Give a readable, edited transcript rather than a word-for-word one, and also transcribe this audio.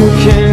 you can.